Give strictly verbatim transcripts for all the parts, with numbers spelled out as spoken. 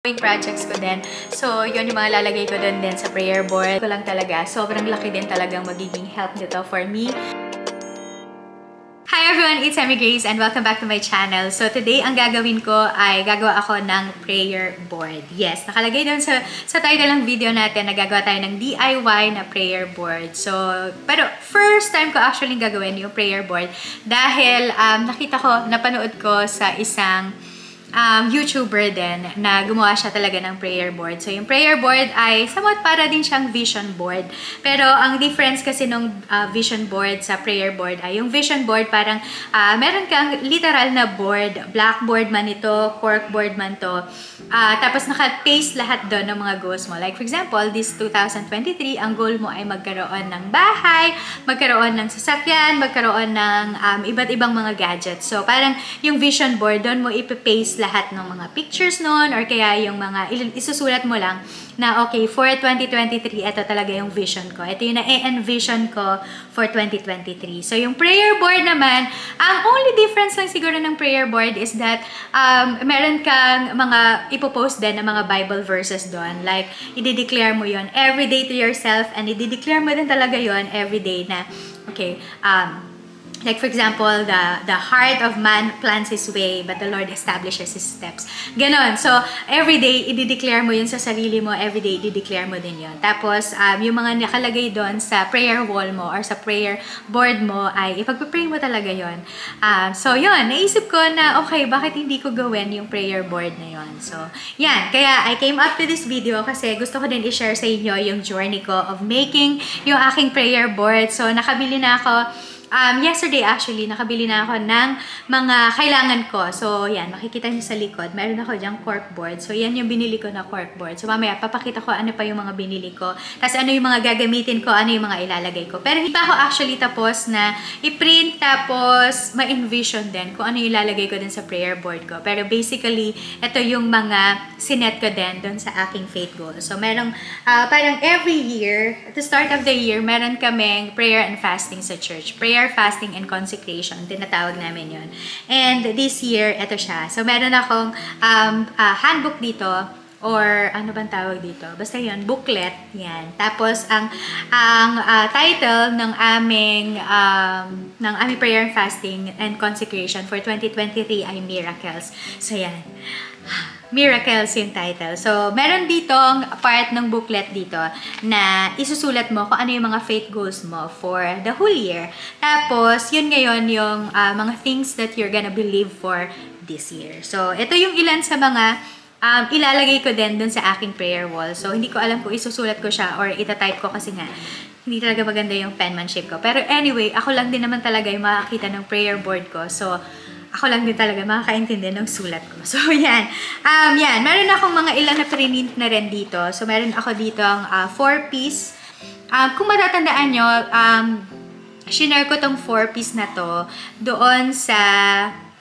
Projects ko din. So, yun yung mga lalagay ko dun din sa prayer board. Ko lang talaga, sobrang laki din talagang magiging help nito for me. Hi everyone! It's Emigrace and welcome back to my channel. So, today, ang gagawin ko ay gagawa ako ng prayer board. Yes, nakalagay dun sa, sa title ng video natin na gagawa tayo ng D I Y na prayer board. So, pero first time ko actually gagawin yung prayer board dahil um, nakita ko, napanood ko sa isang Um, YouTuber din na gumawa siya talaga ng prayer board. So, yung prayer board ay somewhat para din siyang vision board. Pero, ang difference kasi nung uh, vision board sa prayer board ay yung vision board parang uh, meron kang literal na board. Blackboard man ito, corkboard man to. Uh, tapos, naka-paste lahat doon ng mga goals mo. Like, for example, this two thousand twenty-three, ang goal mo ay magkaroon ng bahay, magkaroon ng sasakyan, magkaroon ng um, iba't ibang mga gadgets. So, parang yung vision board, doon mo ipipaste lahat ng mga pictures nun or kaya yung mga isusulat mo lang na okay, for twenty twenty-three, ito talaga yung vision ko. Ito yung na-envision ko for twenty twenty-three. So, yung prayer board naman, ang only difference lang siguro ng prayer board is that um, meron kang mga ipopost din ng mga Bible verses doon. Like, i-declare mo yon every day to yourself and i-declare mo din talaga yon every day na, okay, um, like for example, the, the heart of man plans his way, but the Lord establishes his steps. Ganon. So, every day, i-declare mo yun sa sarili mo. Every day, i-declare mo din yun. Tapos, um, yung mga nakalagay doon sa prayer wall mo or sa prayer board mo ay ipagpapray mo talaga yun. Um, so, yun. Naisip ko na, okay, bakit hindi ko gawin yung prayer board na yun? So, yan. Kaya, I came up to this video kasi gusto ko din i-share sa inyo yung journey ko of making yung aking prayer board. So, nakabili na ako. Um, yesterday actually, nakabili na ako ng mga kailangan ko. So, yan, makikita niyo sa likod. Meron ako dyang corkboard. So, yan yung binili ko na corkboard. So, mamaya, papakita ko ano pa yung mga binili ko. Tapos, ano yung mga gagamitin ko, ano yung mga ilalagay ko. Pero, hindi pa ako actually tapos na i-print, tapos ma-envision din kung ano yung ilalagay ko din sa prayer board ko. Pero, basically, ito yung mga sinet ko din dun sa aking faith goal. So, merong, uh, parang every year, at the start of the year, meron kaming prayer and fasting sa church. Prayer fasting and consecration. Tinatawag namin yun. And this year, eto siya. So, meron akong um, uh, handbook dito or ano bang tawag dito? Basta yun, booklet. Yan. Tapos, ang, ang uh, title ng aming um, ng aming prayer and fasting and consecration for twenty twenty-three ay Miracles. So, yan. Miracles yung title. So, meron ditong part ng booklet dito na isusulat mo kung ano yung mga faith goals mo for the whole year. Tapos, yun ngayon yung uh, mga things that you're gonna believe for this year. So, ito yung ilan sa mga um, ilalagay ko din dun sa aking prayer wall. So, hindi ko alam kung isusulat ko siya or itatype ko kasi nga hindi talaga maganda yung penmanship ko. Pero anyway, ako lang din naman talaga yung makakita ng prayer board ko. So, ako lang din talaga makakaintindi ng sulat ko. So, yan. Um, yan. Meron akong mga ilan na print na rin dito. So, meron ako dito ang uh, four-piece. Um, kung matatandaan nyo, um, shinare ko tong four-piece na to doon sa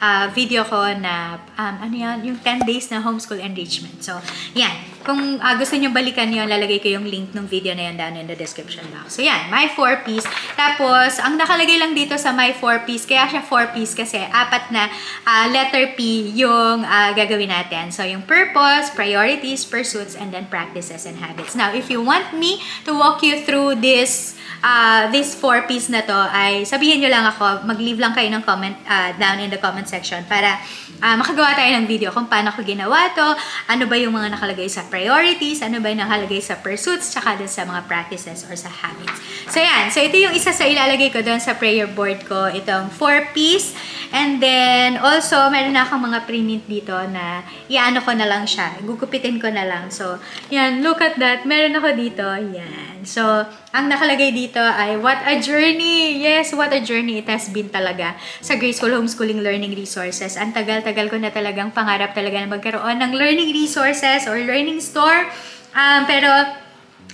uh, video ko na, um, ano yan, yung ten days na homeschool enrichment. So, yan. Kung uh, gusto nyo balikan yun, lalagay ko yung link ng video na yan down in the description box. So, yan. My four-piece. Tapos, ang nakalagay lang dito sa my four-piece, kaya siya four-piece kasi apat na uh, letter P yung uh, gagawin natin. So, yung purpose, priorities, pursuits, and then practices and habits. Now, if you want me to walk you through this uh, this four-piece na to, ay sabihin nyo lang ako, mag-leave lang kayo ng comment uh, down in the comment section para uh, makagawa tayo ng video kung paano ko ginawa to, ano ba yung mga nakalagay sa priorities, ano ba yung nakalagay sa pursuits, tsaka din sa mga practices or sa habits. So, yan. So, ito yung isa sa ilalagay ko doon sa prayer board ko, itong four-piece. And then, also, meron na akong mga print dito na iano ko na lang siya. Gugupitin ko na lang. So, yan. Look at that. Meron ako dito. Yan. So, ang nakalagay dito ay, what a journey! Yes, what a journey it has been talaga sa Graceful Homeschooling Learning Resources. Ang tagal-tagal ko na talagang pangarap talaga na magkaroon ng learning resources or learning store. Um, pero,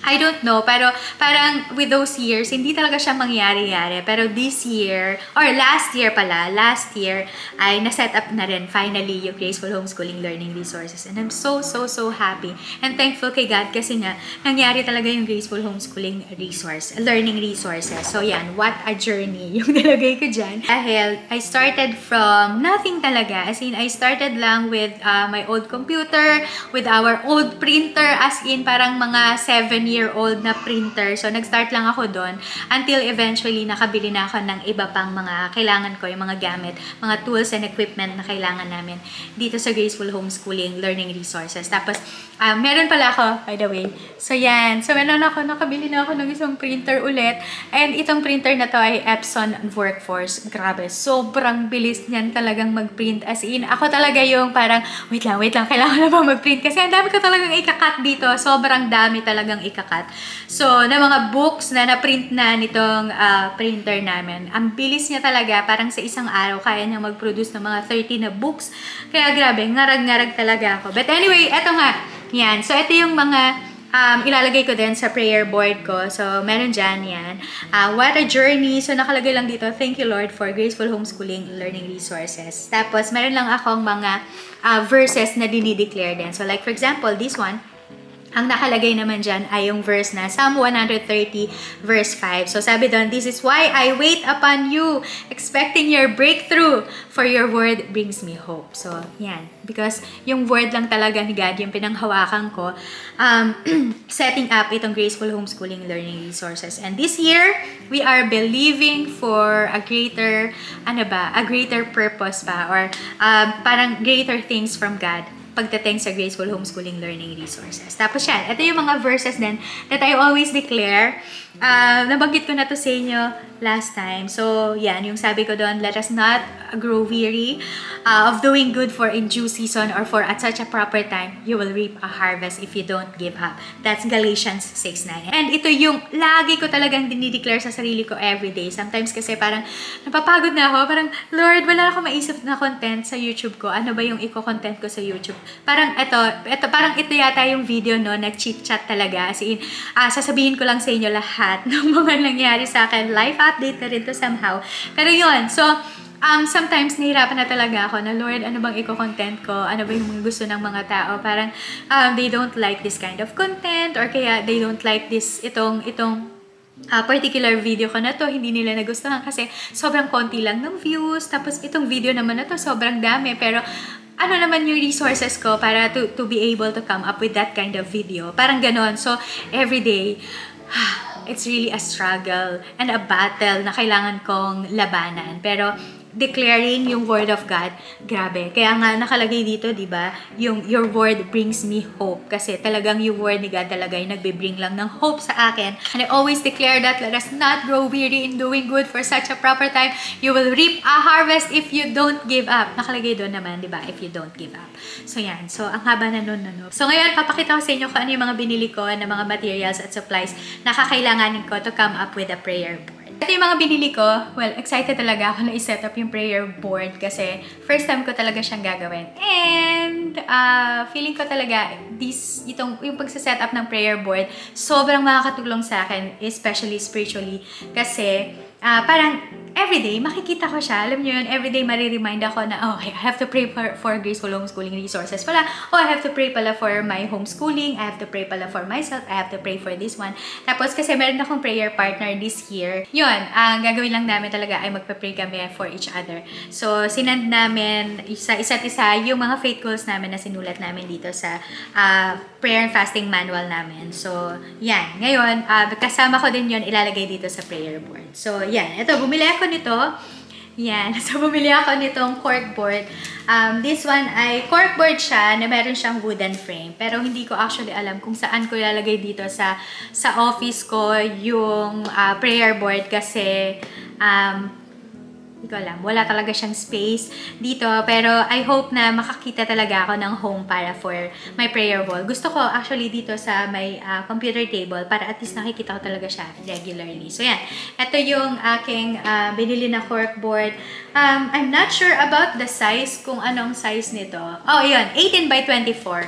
I don't know, pero parang with those years, hindi talaga siya mangyari-yari. Pero this year, or last year pala, last year, ay na-set up na rin finally yung Graceful Homeschooling Learning Resources. And I'm so, so, so happy and thankful kay God kasi nga, nangyari talaga yung Graceful Homeschooling Resource, Learning Resources. So yan, what a journey yung nilagay ko dyan. Dahil I started from nothing talaga. As in, I started lang with uh, my old computer, with our old printer, as in parang mga seven-year-old na printer. So, nag-start lang ako doon until eventually nakabili na ako ng iba pang mga kailangan ko, yung mga gamit, mga tools and equipment na kailangan namin dito sa Graceful Homeschooling Learning Resources. Tapos, uh, meron pala ako, by the way. So, yan. So, meron ako, nakabili na ako ng isang printer ulit. And itong printer na to ay Epson Workforce. Grabe, sobrang bilis niyan talagang mag-print. As in, ako talaga yung parang, wait lang, wait lang, kailangan na ba mag-print? Kasi ang dami ko talagang ikakat dito. Sobrang dami talagang ikakat. So, na mga books na na-print na nitong uh, printer namin. Ang bilis niya talaga. Parang sa isang araw, kaya niya mag-produce ng mga thirty na books. Kaya grabe, ngarag-ngarag talaga ako. But anyway, eto nga. Yan. So, ito yung mga Um, ilalagay ko din sa prayer board ko. So, meron dyan yan. Uh, what a journey. So, nakalagay lang dito, thank you Lord for Graceful Homeschooling Learning Resources. Tapos, meron lang akong mga uh, verses na dinideclare din. So, like for example, this one, ang nakalagay naman dyan ay yung verse na Psalm one thirty verse five. So sabi doon, this is why I wait upon you, expecting your breakthrough, for your word brings me hope. So yan, because yung word lang talaga ni God, yung pinanghawakan ko, um, setting up itong Graceful Homeschooling Learning Resources. And this year, we are believing for a greater, ano ba, a greater purpose pa, or uh, parang greater things from God pagdating sa Graceful Homeschooling Learning Resources. Tapos yan, ito yung mga verses din that I always declare. Uh, nabanggit ko na to sa inyo last time. So, yan, yung sabi ko doon, let us not grow weary uh, of doing good, for in due season or for at such a proper time, you will reap a harvest if you don't give up. That's Galatians six nine. And ito yung lagi ko talagang dinideclare sa sarili ko everyday. Sometimes kasi parang napapagod na ako, parang, Lord, wala ako maisip na content sa YouTube ko. Ano ba yung i-content ko sa YouTube? Parang ito, ito, parang ito yata yung video, no, na chit-chat talaga. As in, uh, sasabihin ko lang sa inyo lahat ng mga nangyari sa akin. Life update na rin to somehow. Pero yun, so, um, sometimes nahirapan na talaga ako na, Lord, ano bang i-content ko? Ano ba yung mga gusto ng mga tao? Parang, um, they don't like this kind of content, or kaya they don't like this, itong, itong, Uh, particular video ko na to, hindi nila nagustuhan kasi sobrang konti lang ng views, tapos itong video naman na to, sobrang dami, pero ano naman yung resources ko para to, to be able to come up with that kind of video, parang ganon. So, everyday, it's really a struggle and a battle na kailangan kong labanan, pero declaring yung word of God, grabe. Kaya nga nakalagay dito, 'di ba? Yung your word brings me hope, kasi talagang yung word ni God talaga ay nagbe-bring lang ng hope sa akin. And I always declare that let us not grow weary in doing good, for such a proper time you will reap a harvest if you don't give up. Nakalagay doon naman, 'di ba? If you don't give up. So yan. So ang haba na noon, no. So ngayon papakita ko sa inyo kung ano yung mga binili ko na mga materials at supplies na kakailanganin ko to come up with a prayer book. Ito yung mga binili ko. Well, excited talaga ako na i-set up yung prayer board kasi first time ko talaga siyang gagawin. And, uh, feeling ko talaga, this, itong, yung pagsa-set up ng prayer board, sobrang makakatulong sa akin, especially spiritually. Kasi, uh, parang everyday, makikita ko siya. Alam niyo yun, everyday mariremind ako na, oh, I have to pray for, for Graceful Homeschooling Resources pala. Oh, I have to pray pala for my homeschooling. I have to pray pala for myself. I have to pray for this one. Tapos kasi meron akong prayer partner this year. Yun, ang gagawin lang namin talaga ay magpa-pray kami for each other. So, sinand namin isa, isa't isa yung mga faith goals namin na sinulat namin dito sa uh, prayer and fasting manual namin. So, yan. Ngayon, uh, kasama ko din yun, ilalagay dito sa prayer board. So, yan. Ito, bumili ako nito. Yan. So, bumili ako nitong corkboard. Um, this one ay corkboard siya na meron siyang wooden frame. Pero hindi ko actually alam kung saan ko ilalagay dito sa sa office ko yung uh, prayer board kasi um, hindi ko alam. Wala talaga siyang space dito. Pero I hope na makakita talaga ako ng home para for my prayer wall. Gusto ko actually dito sa my uh, computer table para at least nakikita ko talaga siya regularly. So yan. Ito yung aking uh, binili na corkboard. Um, I'm not sure about the size, kung anong size nito. Oh, yun. eighteen by twenty-four.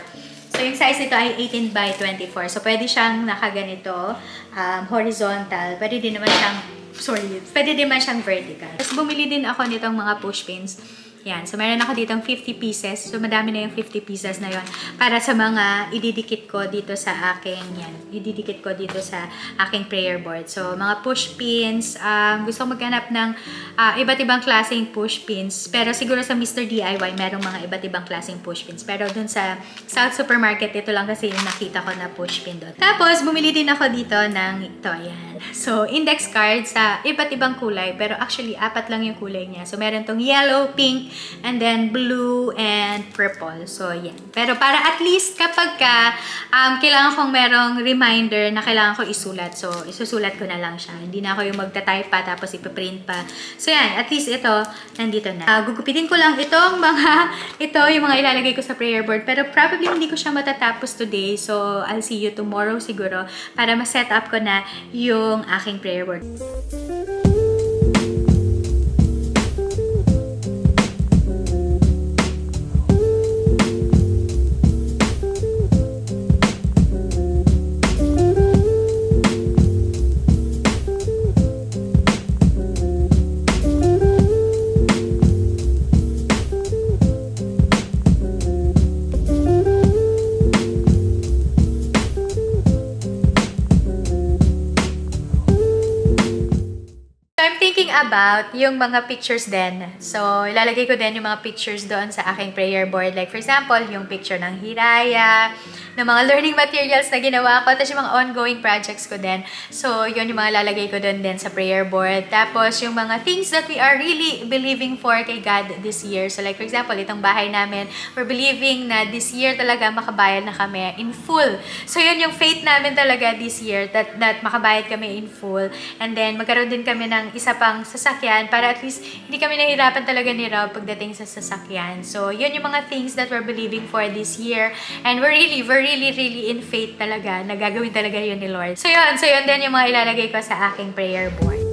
So, yung size nito ay eighteen by twenty-four. So, pwede siyang nakaganito, um, horizontal. Pwede din naman siyang, sorry, pwede din naman siyang vertical. Tapos, bumili din ako nitong mga push pins. Yan. So, meron ako ditong fifty pieces. So, madami na yung fifty pieces na yon para sa mga ididikit ko dito sa aking, yan, ididikit ko dito sa aking prayer board. So, mga push pins. Um, gusto ko maghanap ng uh, iba't ibang klaseng push pins. Pero siguro sa Mister D I Y, merong mga iba't ibang klaseng push pins. Pero dun sa South Supermarket, ito lang kasi yung nakita ko na push pin doon. Tapos, bumili din ako dito ng ito. Yan. So, index cards sa iba't ibang kulay. Pero actually, apat lang yung kulay niya. So, meron tong yellow, pink, and then blue and purple. So, yan. Pero para at least kapag ka, um, kailangan kong merong reminder na kailangan ko isulat. So, isusulat ko na lang siya. Hindi na ako yung magta-type pa tapos ipaprint pa. So, yan. At least ito, nandito na. Uh, gugupitin ko lang itong mga, ito yung mga ilalagay ko sa prayer board. Pero probably hindi ko siya matatapos today. So, I'll see you tomorrow siguro para ma-set up ko na yung aking prayer board. About yung mga pictures din. So, ilalagay ko din yung mga pictures doon sa aking prayer board. Like, for example, yung picture ng Hiraya, ng mga learning materials na ginawa ko, tapos yung mga ongoing projects ko din. So, yun yung mga lalagay ko doon din sa prayer board. Tapos, yung mga things that we are really believing for kay God this year. So, like, for example, itong bahay namin, we're believing na this year talaga makabayad na kami in full. So, yun yung faith namin talaga this year, that, that makabayad kami in full. And then, magkaroon din kami ng isa pang sasakyan para at least hindi kami nahihirapan talaga ni Rob pagdating sa sasakyan. So, yun yung mga things that we're believing for this year. And we're really, we're really, really in faith talaga na gagawin talaga yun ni Lord. So, yun. So, yun din yung mga ilalagay ko sa aking prayer board.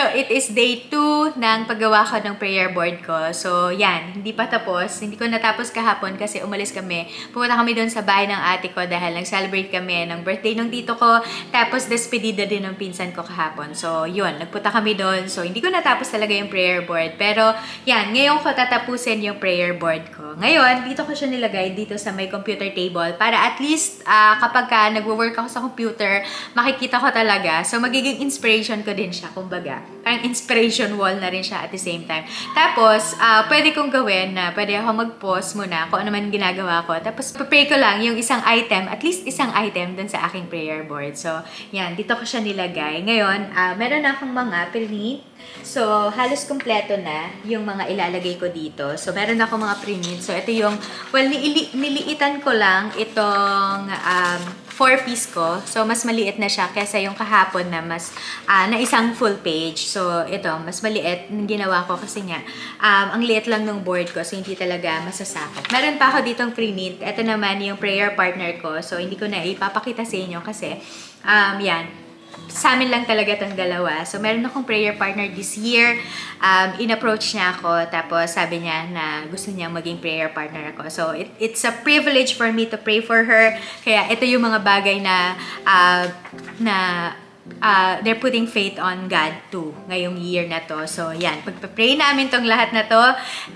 So, it is day two ng paggawa ko ng prayer board ko. So, yan. Hindi pa tapos. Hindi ko natapos kahapon kasi umalis kami. Pumunta kami doon sa bahay ng ate ko dahil nag-celebrate kami ng birthday ng tito ko. Tapos, despedida din ng pinsan ko kahapon. So, yun. Nagpunta kami doon. So, hindi ko natapos talaga yung prayer board. Pero, yan. Ngayon ko tatapusin yung prayer board ko. Ngayon, dito ko siya nilagay dito sa may computer table para at least uh, kapag ka nag-work ako sa computer, makikita ko talaga. So, magiging inspiration ko din siya, kumbaga. Parang inspiration wall na rin siya at the same time. Tapos, uh, pwede kong gawin na pwede ako mag-pause muna kung ano man ginagawa ko. Tapos, prepare ko lang yung isang item, at least isang item dun sa aking prayer board. So, yan. Dito ko siya nilagay. Ngayon, uh, meron akong mga print. So, halos kumpleto na yung mga ilalagay ko dito. So, meron akong mga print. So, ito yung, well, nili niliitan ko lang itong um, four piece ko. So, mas maliit na siya kesa yung kahapon na mas, uh, na isang full page. So, ito, mas maliit ng ginawa ko kasi nga, um, ang liit lang ng board ko. So, hindi talaga masasakot. Meron pa ako ditong pre-mint. Ito naman yung prayer partner ko. So, hindi ko na ipapakita sa inyo kasi, um, yan. Sa amin lang talaga itong dalawa. So, meron akong prayer partner this year. Um, in-approach niya ako. Tapos, sabi niya na gusto niya maging prayer partner ako. So, it, it's a privilege for me to pray for her. Kaya, ito yung mga bagay na, uh, na uh, they're putting faith on God too ngayong year na to. So yan, pagpapray namin tong lahat na to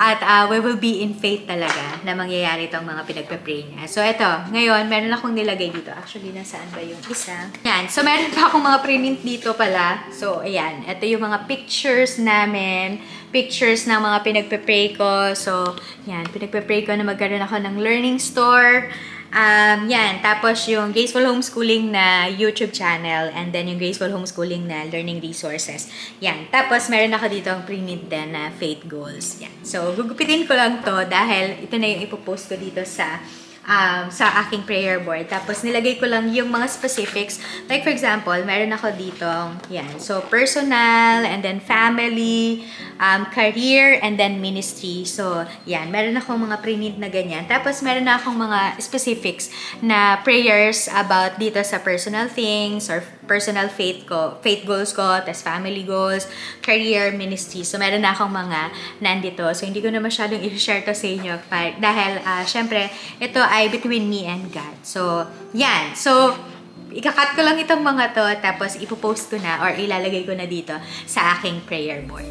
at uh, we will be in faith talaga na mangyayari tong mga pinagpapray niya. So eto, ngayon meron akong nilagay dito. Actually, nasaan ba yung isa? Yan. So meron pa akong mga print dito pala. So ayan, eto yung mga pictures namin. Pictures ng mga pinagpapray ko. So yan, pinagpapray ko na magkaroon ako ng learning store. Um, yan, tapos yung Graceful Homeschooling na YouTube channel and then yung Graceful Homeschooling na Learning Resources. Yan, tapos meron ako dito ang print din na Faith Goals. Yan. So, gugupitin ko lang to dahil ito na yung ipopost ko dito sa um, sa aking prayer board. Tapos nilagay ko lang yung mga specifics. Like for example, meron ako dito, yan, so personal and then family, Um, career, and then ministry. So, yan. Meron akong mga pre-need na ganyan. Tapos, meron akong mga specifics na prayers about dito sa personal things or personal faith ko, faith goals ko, tas family goals, career, ministry. So, meron akong mga nandito. So, hindi ko na masyadong i-share to sa inyo dahil, uh, syempre, ito ay between me and God. So, yan. So, ikakat ko lang itong mga to, tapos ipopost ko na or ilalagay ko na dito sa aking prayer board.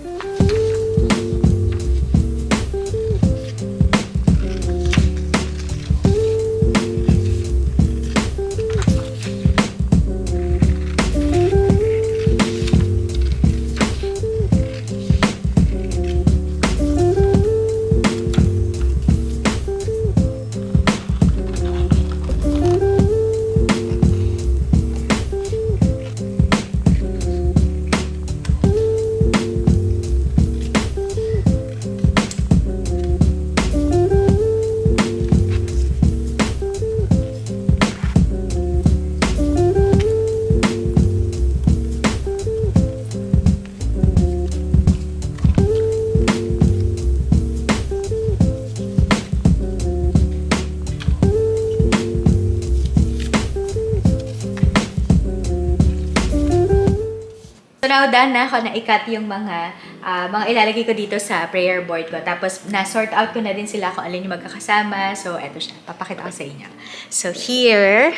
Now done na ako, naikat yung mga uh, mga ilalagay ko dito sa prayer board ko. Tapos, na-sort out ko na din sila kung alin yung magkakasama. So, eto siya. Papakita ko sa inyo. So, here.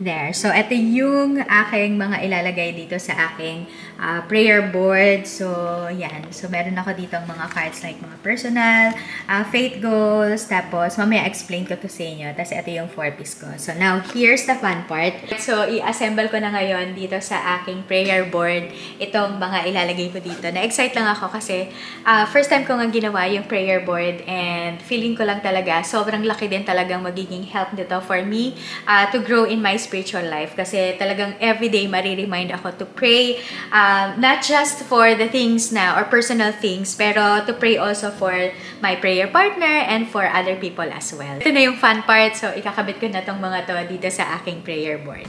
There. So, eto yung aking mga ilalagay dito sa aking uh, prayer board. So, yan. So, meron ako dito ang mga cards like mga personal, uh, faith goals. Tapos, mamaya explain ko to sa inyo. Tapos, eto yung four piece ko. So, now, here's the fun part. So, i-assemble ko na ngayon dito sa aking prayer board itong mga ilalagay ko dito. Na-excite lang ako kasi uh, first time ko nga ginawa yung prayer board and feeling ko lang talaga sobrang laki din talagang magiging help dito for me uh, to grow in my spiritual life kasi talagang everyday mariremind ako to pray uh, not just for the things na or personal things pero to pray also for my prayer partner and for other people as well. Ito na yung fun part, so ikakabit ko na tong mga to dito sa aking prayer board.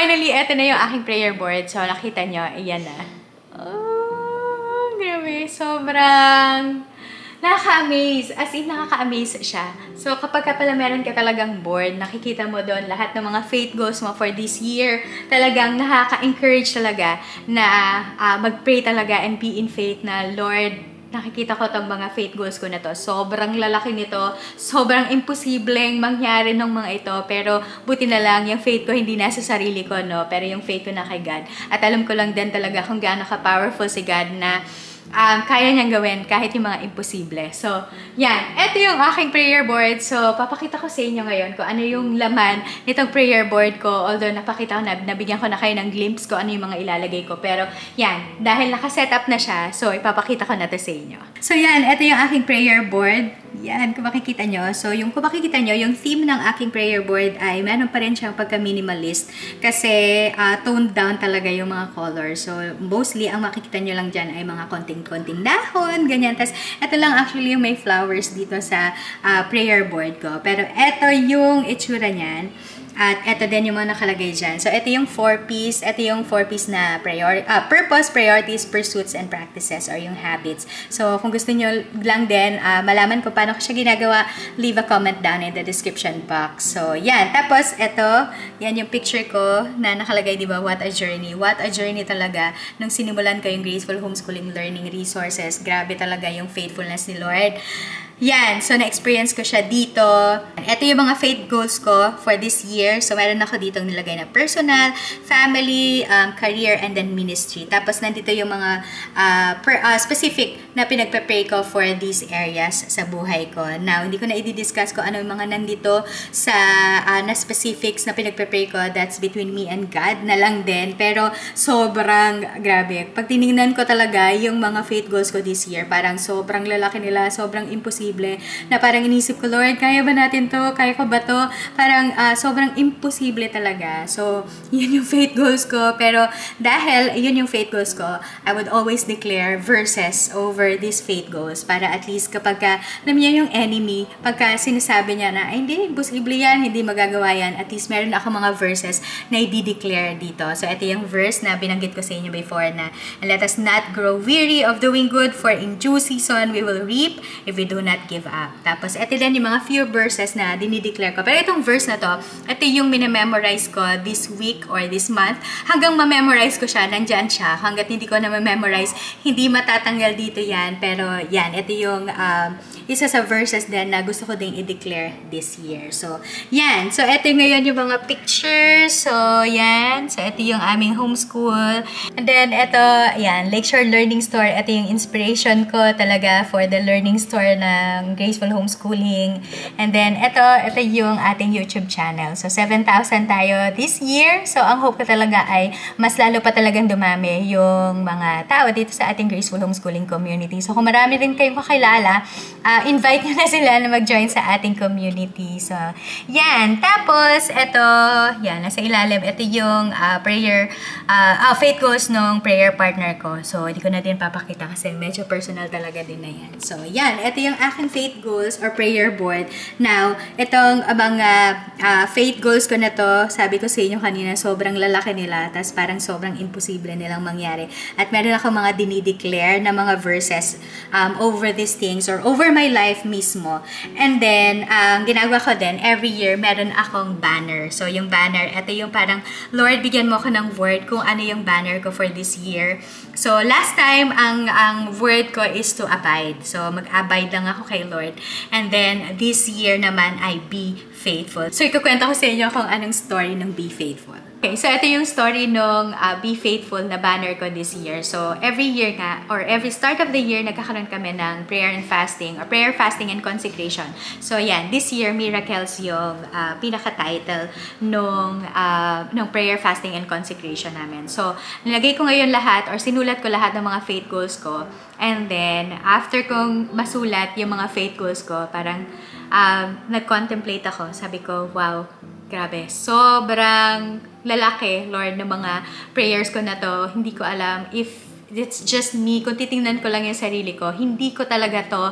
Finally, eto na yung aking prayer board. So, nakita nyo, ayan na. Oh, grabe. Sobrang nakaka-amaze. As in, nakaka-amaze siya. So, kapag ka pala meron ka talagang board, nakikita mo doon lahat ng mga faith goals mo for this year. Talagang nakaka-encourage talaga na uh, mag-pray talaga and be in faith na, Lord, nakikita ko tong mga faith goals ko na to. Sobrang lalaki nito. Sobrang imposibleng mangyari ng mga ito. Pero buti na lang, yung faith ko hindi nasa sarili ko, no? Pero yung faith ko na kay God. At alam ko lang din talaga kung gaano ka-powerful si God na Um, kaya niyang gawin kahit yung mga imposible. So, yan. Ito yung aking prayer board. So, papakita ko sa inyo ngayon kung ano yung laman nitong prayer board ko. Although, napakita ko na, nabigyan ko na kayo ng glimpse ko ano yung mga ilalagay ko. Pero, yan. Dahil nakaset up na siya, so, ipapakita ko na to sa inyo. So, yan. Ito yung aking prayer board. Yan, kung makikita nyo. So, yung kung makikita nyo, yung theme ng aking prayer board ay meron pa rin siyang pagka-minimalist kasi uh, toned down talaga yung mga colors. So, mostly, ang makikita nyo lang dyan ay mga konting-konting dahon, ganyan. Tapos, ito lang actually yung may flowers dito sa uh, prayer board ko. Pero, ito yung itsura niyan. At ito din yung mga nakalagay dyan. So, ito yung four P's. Ito yung four P's na priori uh, purpose, priorities, pursuits, and practices or yung habits. So, kung gusto nyo lang din, uh, malaman ko paano ko siya ginagawa, leave a comment down in the description box. So, yan. Tapos, ito, yan yung picture ko na nakalagay, di ba? What a journey. What a journey talaga. Nung sinimulan ko yung Graceful Homeschooling Learning Resources, grabe talaga yung faithfulness ni Lord. Yan. So, na-experience ko siya dito. Ito yung mga faith goals ko for this year. So, meron ako ditong nilagay na personal, family, um, career, and then ministry. Tapos, nandito yung mga uh, per, uh, specific na pinagpe-pray ko for these areas sa buhay ko. Now, hindi ko na i-discuss ko ano yung mga nandito sa uh, na specifics na pinagpe-pray ko. That's between me and God na lang din. Pero, sobrang grabe. Pag tinignan ko talaga yung mga faith goals ko this year, parang sobrang lalaki nila, sobrang imposible na parang inisip ko, Lord, kaya ba natin to? Kaya ko ba to? Parang uh, sobrang imposible talaga. So, yun yung faith goals ko. Pero dahil yun yung faith goals ko, I would always declare verses over these faith goals para at least kapag, ka, alam niya yung enemy, pagka sinasabi niya na, ay, hindi, imposible yan, hindi magagawa yan, at least meron ako mga verses na i-declare dito. So, ito yung verse na binanggit ko sa inyo before na, and let us not grow weary of doing good, for in due season we will reap if we do not give up. Tapos, ito din yung mga few verses na dinideclare ko. Pero itong verse na to, ito yung minamemorize ko this week or this month. Hanggang mamemorize ko siya, nandyan siya. Hanggat hindi ko na mamemorize, hindi matatanggal dito yan. Pero yan, ito yung um, isa sa verses din na gusto ko ding i-declare this year. So, yan. So, ito yung ngayon yung mga pictures. So, yan. So, ito yung aming homeschool. And then, ito, yan, Lakeshore Learning Store. Ito yung inspiration ko talaga for the learning store na Graceful Homeschooling. And then, ito, ito yung ating YouTube channel. So, seven thousand tayo this year. So, ang hope ko talaga ay mas lalo pa talagang dumami yung mga tao dito sa ating Graceful Homeschooling community. So, kung marami rin kayong kakilala, uh, invite nyo na sila na mag-join sa ating community. So, yan. Tapos, ito, yan, nasa ilalim, ito yung uh, prayer, uh, uh, faith goals nung prayer partner ko. So, hindi ko na din papakita kasi medyo personal talaga din na yan. So, yan. Ito yung aking faith goals or prayer board. Now, itong mga uh, faith goals ko na to, sabi ko sa inyo kanina, sobrang lalaki nila, tas parang sobrang imposible nilang mangyari. At meron ako mga dinideclare na mga verses um, over these things or over my life mismo. And then, ang um, ginagawa ko din, every year, meron akong banner. So, yung banner, ito yung parang, Lord, bigyan mo ko ng word kung ano yung banner ko for this year. So, last time, ang, ang word ko is to abide. So, mag-abide lang ako kay Lord. And then, this year naman ay be faithful. So, ikukwenta ko sa inyo kung anong story ng be faithful. Okay, so ito yung story nung uh, Be Faithful na banner ko this year. So, every year nga, or every start of the year, nagkakaroon kami ng prayer and fasting, or prayer, fasting, and consecration. So, yan, this year, Miracles yung uh, pinaka-title nung, uh, nung prayer, fasting, and consecration namin. So, nilagay ko ngayon lahat, or sinulat ko lahat ng mga faith goals ko. And then, after kong masulat yung mga faith goals ko, parang uh, nag-contemplate ako. Sabi ko, wow, grabe, sobrang lalaki, Lord, ng mga prayers ko na to. Hindi ko alam if it's just me. Kung titingnan ko lang yung sarili ko, hindi ko talaga to,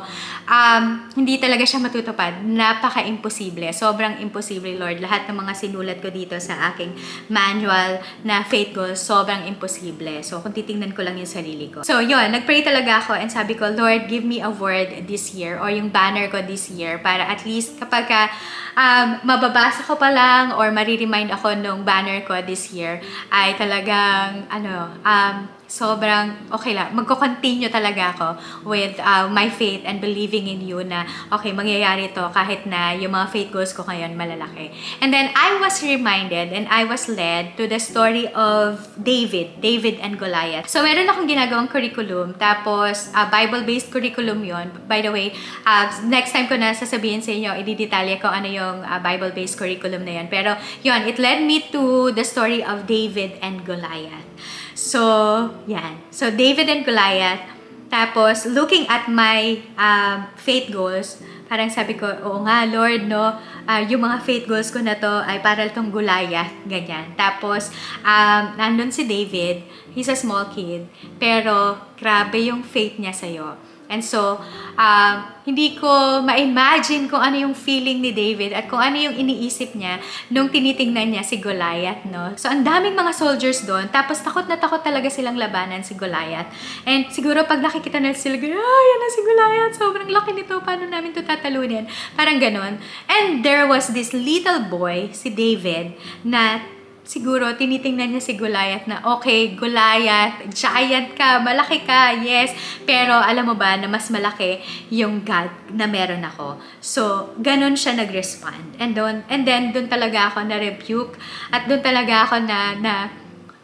um, hindi talaga siya matutupad. Napaka-imposible. Sobrang imposible, Lord. Lahat ng mga sinulat ko dito sa aking manual na faith goals, sobrang imposible. So, kung titingnan ko lang yung sarili ko. So, yun. Nagpray talaga ako and sabi ko, Lord, give me a word this year or yung banner ko this year para at least kapag ka, um, mababasa ko pa lang or mariremind ako nung banner ko this year ay talagang, ano, um, sobrang, okay lang, magko-continue talaga ako with uh, my faith and believing in you na, okay, mangyayari to kahit na yung mga faith goals ko ngayon malalaki. And then, I was reminded and I was led to the story of David, David and Goliath. So, meron akong ginagawang curriculum, tapos, uh, Bible-based curriculum yon. By the way, uh, next time ko na sasabihin sa inyo, ididetalya ko ano yung uh, Bible-based curriculum na yon. Pero, yon, it led me to the story of David and Goliath. So, yan. So, David and Goliath. Tapos, looking at my um, faith goals, parang sabi ko, oo nga Lord, no, uh, yung mga faith goals ko na to ay para tong Goliath, ganyan. Tapos, um, nandun si David, he's a small kid, pero grabe yung faith niya sa'yo. And so, um, hindi ko ma-imagine kung ano yung feeling ni David at kung ano yung iniisip niya nung tinitingnan niya si Goliath, no? So, ang daming mga soldiers doon. Tapos, takot na takot talaga silang labanan si Goliath. And siguro, pag nakikita na sila, ay, yan na si Goliath. Sobrang laki nito. Paano namin ito tatalunin? Parang ganun. And there was this little boy, si David, na siguro, tinitingnan niya si Goliath na, okay, Goliath, giant ka, malaki ka, yes. Pero alam mo ba na mas malaki yung God na meron ako. So, ganun siya nag-respond. And, don, and then, doon talaga ako na-rebuke. At doon talaga ako na, na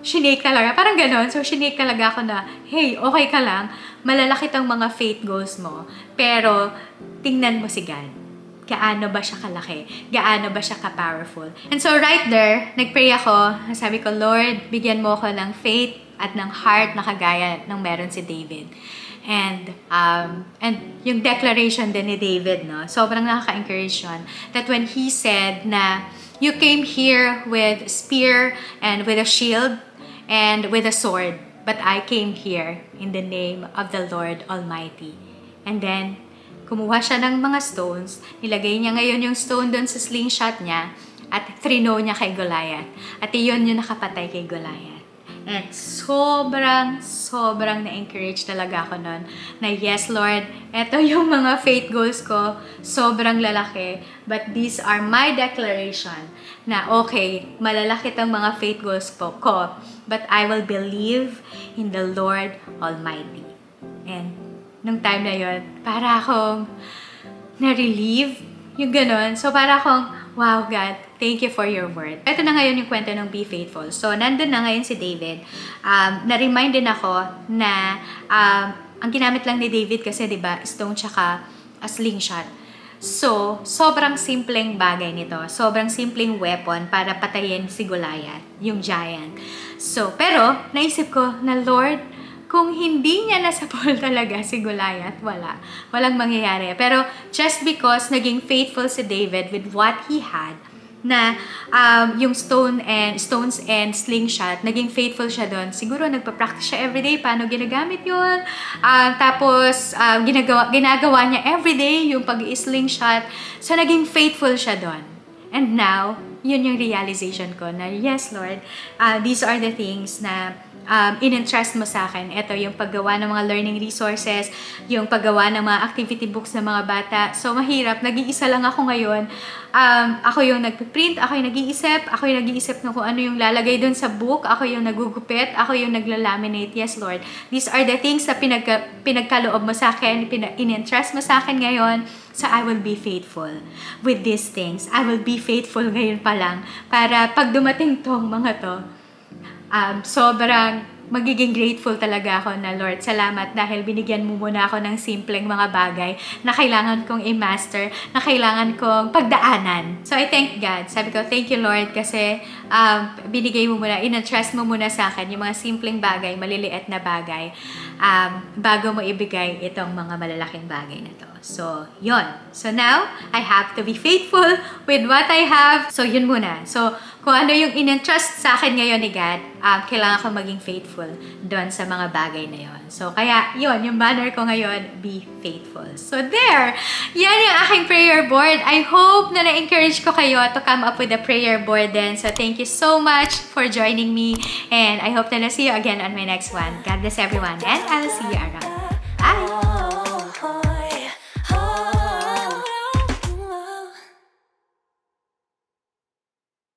shinake talaga. Parang ganun. So, shinake talaga ako na, hey, okay ka lang. Malalaki tong mga faith goals mo. Pero, tingnan mo si God. Gaano ba siya kalaki? Gaano ba siya ka-powerful? And so right there, nagpray ako. Sabi ko, Lord, bigyan mo ko ng faith at ng heart na kagaya ng meron si David. And, um, and yung declaration din ni David, no? Sobrang nakaka-encourage yun. That when he said na, you came here with spear and with a shield and with a sword, but I came here in the name of the Lord Almighty. And then, kumuha siya ng mga stones, nilagay niya ngayon yung stone doon sa slingshot niya at thrino niya kay Goliath. At iyon yung nakapatay kay Goliath. And sobrang, sobrang na-encourage talaga ako nun na yes Lord, eto yung mga faith goals ko, sobrang lalaki, but these are my declaration na okay, malalaki tong mga faith goals po ko, but I will believe in the Lord Almighty. And nung time na yun, para akong na-relieve, yung ganun. So, para akong, wow God, thank you for your word. Ito na ngayon yung kwento ng Be Faithful. So, nandun na ngayon si David. Um, na-remind din ako na um, ang ginamit lang ni David kasi, di ba, stone tsaka a slingshot. So, sobrang simpleng bagay nito. Sobrang simpleng weapon para patayin si Goliath, yung giant. So, pero, naisip ko na Lord, kung hindi niya nasapol talaga si Goliath, wala. Walang mangyayari. Pero just because naging faithful si David with what he had, na um, yung stone and, stones and slingshot, naging faithful siya doon. Siguro nagpa-practice siya everyday paano ginagamit yun. Uh, tapos uh, ginagawa, ginagawa niya everyday yung pag-i-slingshot. So naging faithful siya doon. And now, yun yung realization ko na yes Lord, uh, these are the things na Um, in-entrust mo sa akin. Ito yung paggawa ng mga learning resources, yung paggawa ng mga activity books ng mga bata. So, mahirap. Nag-iisa lang ako ngayon. Um, ako yung nagpiprint, ako yung nag-iisip, ako yung nag-iisip na kung ano yung lalagay dun sa book, ako yung nagugupit, ako yung naglalaminate. Yes, Lord. These are the things na pinagka, pinagkaloob mo sa akin, in-entrust mo sa akin ngayon. So, I will be faithful with these things. I will be faithful ngayon pa lang para pag dumating tong mga to, Um, sobrang magiging grateful talaga ako na Lord, salamat dahil binigyan mo muna ako ng simpleng mga bagay na kailangan kong i-master, na kailangan kong pagdaanan. So I thank God. Sabi ko, thank you Lord kasi um, binigay mo muna, in-entrust mo muna sa akin yung mga simpleng bagay, maliliit na bagay um, bago mo ibigay itong mga malalaking bagay na to. So, yon. So now, I have to be faithful with what I have. So, yun muna. So, kung ano yung in-entrust sa akin ngayon ni God, um, kailangan ko maging faithful doon sa mga bagay na yon. So, kaya, yon yung banner ko ngayon, be faithful. So, there! Yan yung aking prayer board. I hope na na-encourage ko kayo to come up with a prayer board din. So, thank you so much for joining me. And I hope na na-see you again on my next one. God bless everyone. And I'll see you around. Bye!